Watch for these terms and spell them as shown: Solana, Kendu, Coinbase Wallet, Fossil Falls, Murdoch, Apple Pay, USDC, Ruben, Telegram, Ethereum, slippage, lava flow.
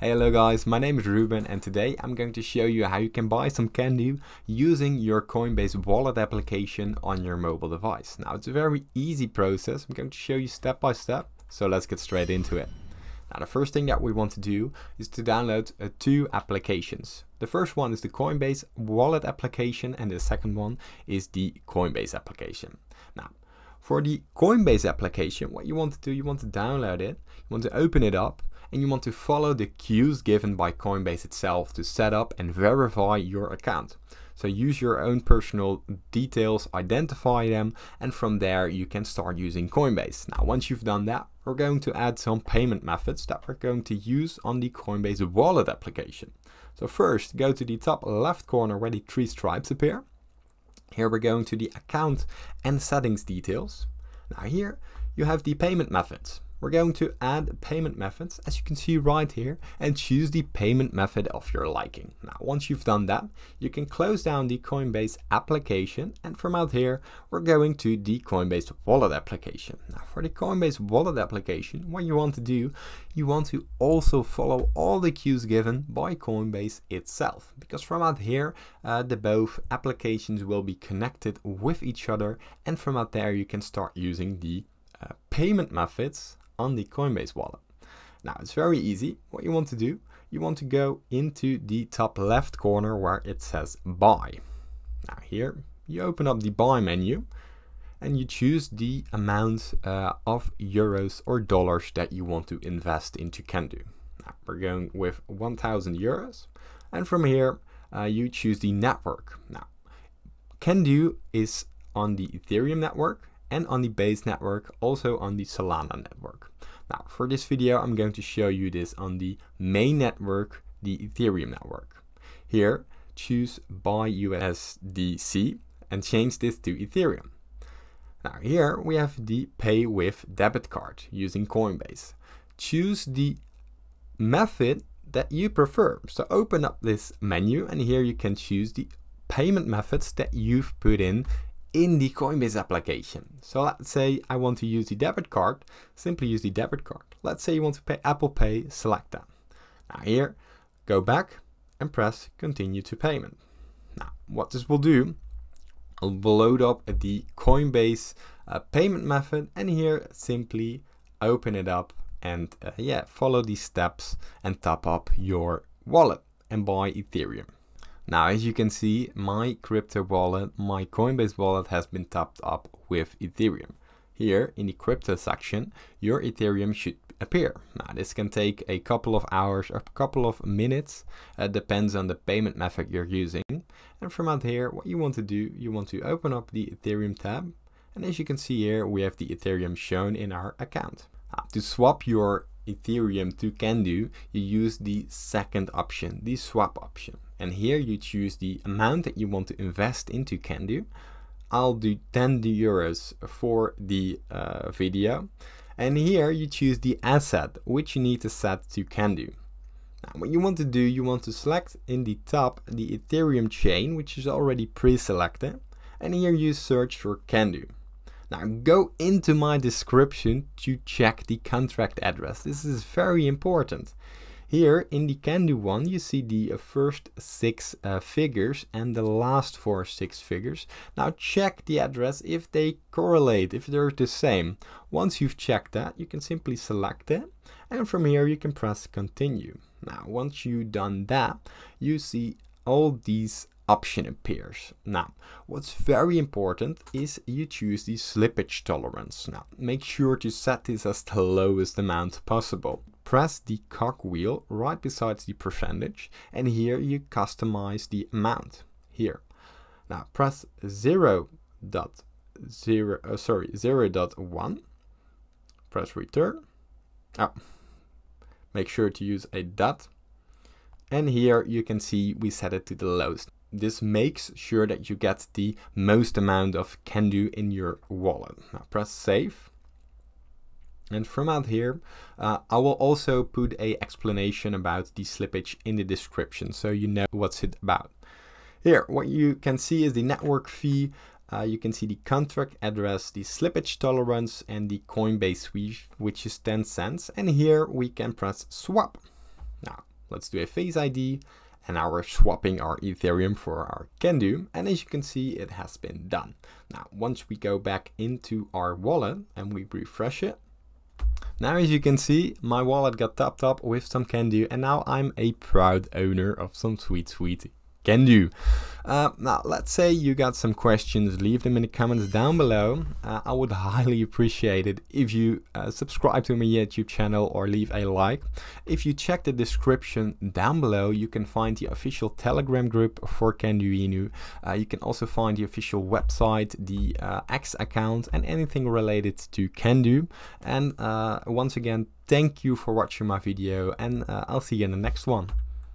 Hello guys, my name is Ruben and today I'm going to show you how you can buy some Kendu using your Coinbase Wallet application on your mobile device. Now it's a very easy process, I'm going to show you step by step, so let's get straight into it. Now the first thing that we want to do is to download two applications. The first one is the Coinbase Wallet application and the second one is the Coinbase application. Now, for the Coinbase application, what you want to do, you want to download it, you want to open it up, and you want to follow the cues given by Coinbase itself to set up and verify your account. So use your own personal details, identify them, and from there you can start using Coinbase. Now once you've done that, we're going to add some payment methods that we're going to use on the Coinbase Wallet application. So first, go to the top left corner where the three stripes appear. Here we're going to the account and settings details. Now here you have the payment methods. We're going to add payment methods, as you can see right here, and choose the payment method of your liking. Now once you've done that, you can close down the Coinbase application, and from out here we're going to the Coinbase Wallet application. Now for the Coinbase Wallet application, what you want to do, you want to also follow all the cues given by Coinbase itself, because from out here the both applications will be connected with each other, and from out there you can start using the payment methods on the Coinbase Wallet. Now it's very easy. What you want to do, you want to go into the top left corner where it says buy. Now here you open up the buy menu and you choose the amount of euros or dollars that you want to invest into Kendu. Now, we're going with 1,000 euros, and from here you choose the network. Now Kendu is on the Ethereum network and on the Base network, also on the Solana network. Now for this video I'm going to show you this on the main network, the Ethereum network. Here choose buy USDC and change this to Ethereum. Now here we have the pay with debit card using Coinbase. Choose the method that you prefer. So open up this menu and here you can choose the payment methods that you've put in the Coinbase application. So let's say I want to use the debit card, simply use the debit card. Let's say you want to pay Apple Pay, select that. Now here, go back and press continue to payment. Now what this will do, it will load up the Coinbase payment method, and here simply open it up and follow these steps and top up your wallet and buy Ethereum. Now as you can see, my crypto wallet, my Coinbase wallet has been topped up with Ethereum. Here in the crypto section, your Ethereum should appear. Now this can take a couple of hours or a couple of minutes, depends on the payment method you're using. And from out here, what you want to do, you want to open up the Ethereum tab. And as you can see here, we have the Ethereum shown in our account. To swap your Ethereum to Kendu, you use the second option, the swap option. And here you choose the amount that you want to invest into Kendu. I'll do 10 euros for the video. And here you choose the asset, which you need to set to Kendu. Now what you want to do, you want to select in the top the Ethereum chain, which is already pre-selected. And here you search for Kendu. Now go into my description to check the contract address. This is very important. Here in the Kendu one, you see the first six figures and the last six figures. Now check the address if they correlate, if they're the same. Once you've checked that, you can simply select it, and from here you can press continue. Now once you've done that, you see all these option appears. Now what's very important is you choose the slippage tolerance. Now make sure to set this as the lowest amount possible. Press the cogwheel right beside the percentage, and here you customize the amount here. Now press 0.1, press return. Make sure to use a dot, and here you can see we set it to the lowest. This makes sure that you get the most amount of Kendu in your wallet. Now press save. And from out here, I will also put an explanation about the slippage in the description, so you know what's it about. Here, what you can see is the network fee, you can see the contract address, the slippage tolerance, and the Coinbase fee, which is 10 cents. And here we can press swap. Now, let's do a Face ID, and now we're swapping our Ethereum for our Kendu, and as you can see, it has been done. Now, once we go back into our wallet and we refresh it, now as you can see, my wallet got topped up with some Kendu, and now I'm a proud owner of some sweet Kendu. Now, let's say you got some questions, leave them in the comments down below. I would highly appreciate it if you subscribe to my YouTube channel or leave a like. If you check the description down below, you can find the official Telegram group for Kendu. You can also find the official website, the X account, and anything related to Kendu. And once again, thank you for watching my video, and I'll see you in the next one.